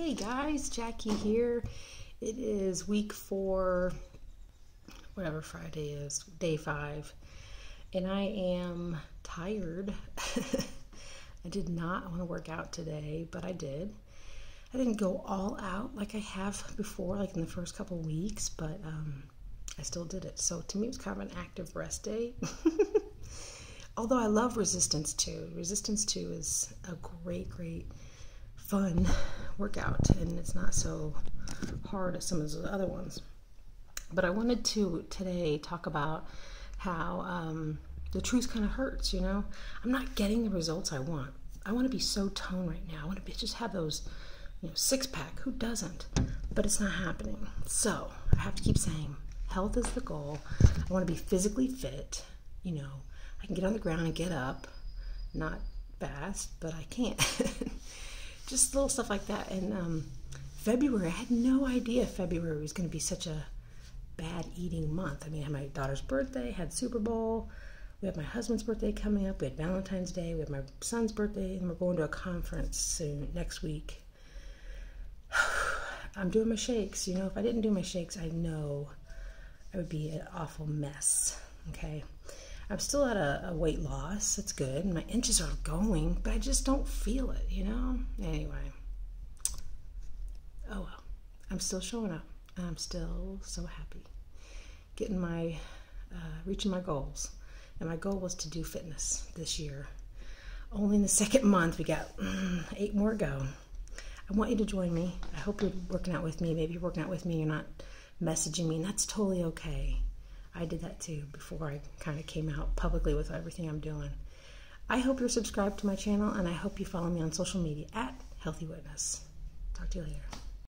Hey guys, Jackie here. It is week 4, whatever Friday is, day 5, and I am tired. I did not want to work out today, but I did. I didn't go all out like I have before, like in the first couple weeks, but I still did it. So to me, it was kind of an active rest day. Although I love Resistance 2. Resistance 2 is a great fun workout, and it's not so hard as some of the other ones. But I wanted to today talk about how the truth kind of hurts, you know? I'm not getting the results I want. I want to be so toned right now. I want to just have those, you know, six-pack. Who doesn't? But it's not happening. So I have to keep saying health is the goal. I want to be physically fit, you know. I can get on the ground and get up, not fast, but I can't. Just little stuff like that. And February, I had no idea February was going to be such a bad eating month. I mean, I had my daughter's birthday, had Super Bowl, we have my husband's birthday coming up, we had Valentine's Day, we have my son's birthday, and we're going to a conference soon, next week. I'm doing my shakes, you know. If I didn't do my shakes, I know I would be an awful mess, okay? I'm still at a weight loss. That's good. My inches are going, but I just don't feel it, you know? Anyway. Oh, well. I'm still showing up. And I'm still so happy. Getting my, reaching my goals. And my goal was to do fitness this year. Only in the second month. We got 8 more to go. I want you to join me. I hope you're working out with me. Maybe you're working out with me. You're not messaging me. And that's totally okay. I did that too before I kind of came out publicly with everything I'm doing. I hope you're subscribed to my channel, and I hope you follow me on social media at Healthy Witness. Talk to you later.